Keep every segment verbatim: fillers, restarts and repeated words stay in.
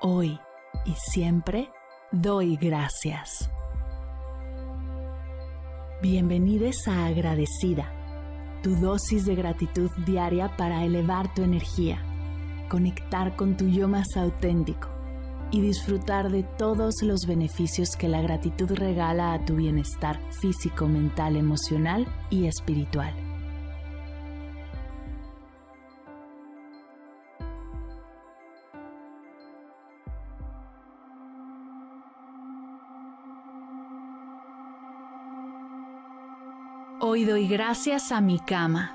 Hoy y siempre doy gracias. Bienvenidos a Agradecida, tu dosis de gratitud diaria para elevar tu energía, conectar con tu yo más auténtico y disfrutar de todos los beneficios que la gratitud regala a tu bienestar físico, mental, emocional y espiritual. Hoy doy gracias a mi cama.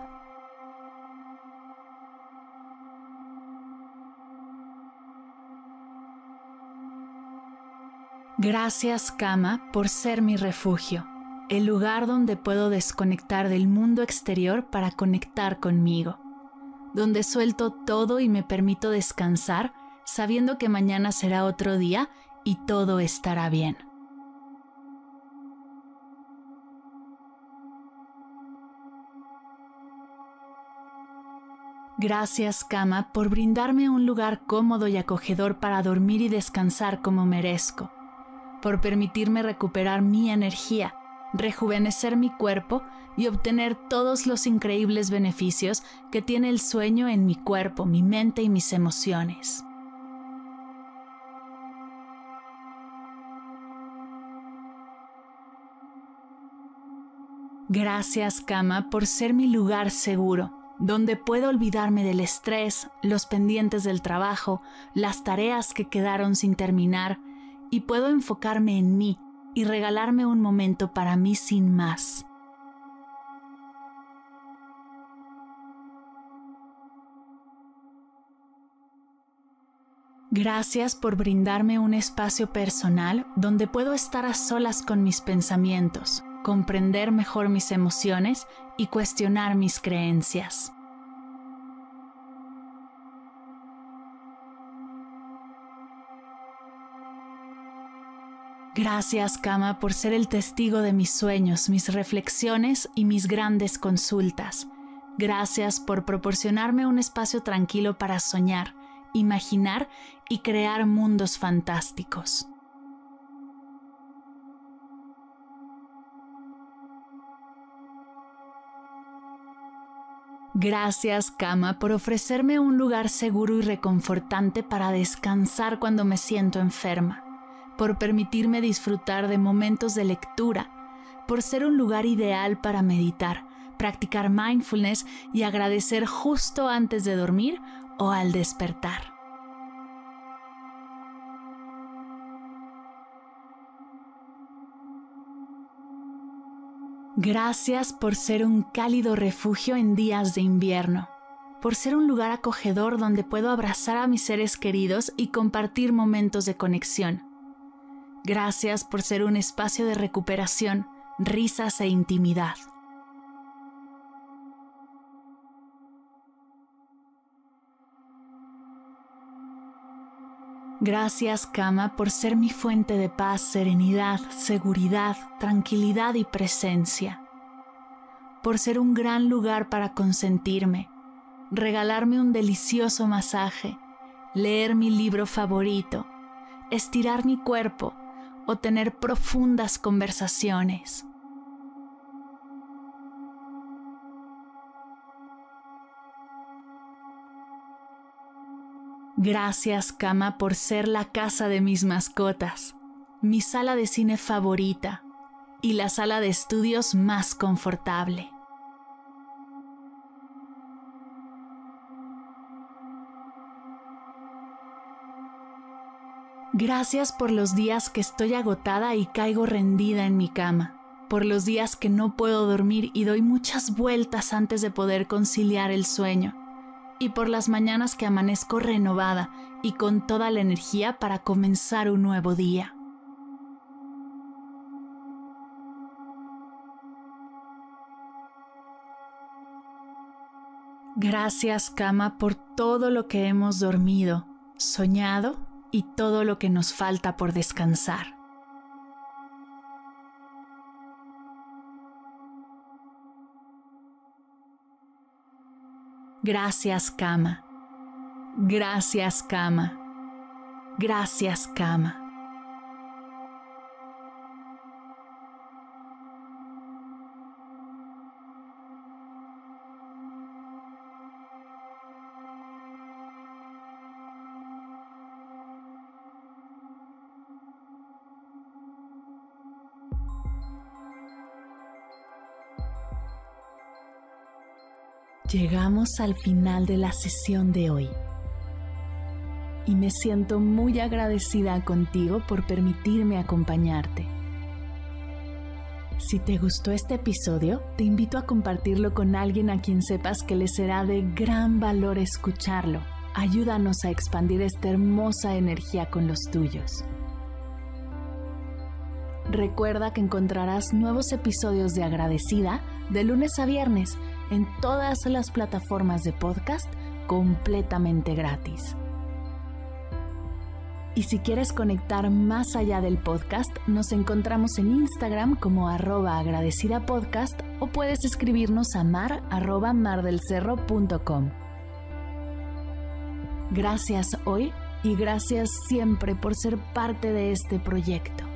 Gracias, cama, por ser mi refugio, el lugar donde puedo desconectar del mundo exterior para conectar conmigo, donde suelto todo y me permito descansar sabiendo que mañana será otro día y todo estará bien. Gracias, cama, por brindarme un lugar cómodo y acogedor para dormir y descansar como merezco, por permitirme recuperar mi energía, rejuvenecer mi cuerpo y obtener todos los increíbles beneficios que tiene el sueño en mi cuerpo, mi mente y mis emociones. Gracias, cama, por ser mi lugar seguro, donde puedo olvidarme del estrés, los pendientes del trabajo, las tareas que quedaron sin terminar, y puedo enfocarme en mí y regalarme un momento para mí sin más. Gracias por brindarme un espacio personal donde puedo estar a solas con mis pensamientos, comprender mejor mis emociones y cuestionar mis creencias. Gracias, cama, por ser el testigo de mis sueños, mis reflexiones y mis grandes consultas. Gracias por proporcionarme un espacio tranquilo para soñar, imaginar y crear mundos fantásticos. Gracias, cama, por ofrecerme un lugar seguro y reconfortante para descansar cuando me siento enferma, por permitirme disfrutar de momentos de lectura, por ser un lugar ideal para meditar, practicar mindfulness y agradecer justo antes de dormir o al despertar. Gracias por ser un cálido refugio en días de invierno, por ser un lugar acogedor donde puedo abrazar a mis seres queridos y compartir momentos de conexión. Gracias por ser un espacio de recuperación, risas e intimidad. Gracias, cama, por ser mi fuente de paz, serenidad, seguridad, tranquilidad y presencia. Por ser un gran lugar para consentirme, regalarme un delicioso masaje, leer mi libro favorito, estirar mi cuerpo o tener profundas conversaciones. Gracias, cama, por ser la casa de mis mascotas, mi sala de cine favorita y la sala de estudios más confortable. Gracias por los días que estoy agotada y caigo rendida en mi cama, por los días que no puedo dormir y doy muchas vueltas antes de poder conciliar el sueño, y por las mañanas que amanezco renovada y con toda la energía para comenzar un nuevo día. Gracias, cama, por todo lo que hemos dormido, soñado y todo lo que nos falta por descansar. Gracias, cama. Gracias, cama. Gracias, cama. Llegamos al final de la sesión de hoy y me siento muy agradecida contigo por permitirme acompañarte. Si te gustó este episodio, te invito a compartirlo con alguien a quien sepas que le será de gran valor escucharlo. Ayúdanos a expandir esta hermosa energía con los tuyos. Recuerda que encontrarás nuevos episodios de Agradecida de lunes a viernes en todas las plataformas de podcast completamente gratis. Y si quieres conectar más allá del podcast, nos encontramos en Instagram como arroba agradecidapodcast o puedes escribirnos a mar arroba mardelcerro punto com. Gracias hoy y gracias siempre por ser parte de este proyecto.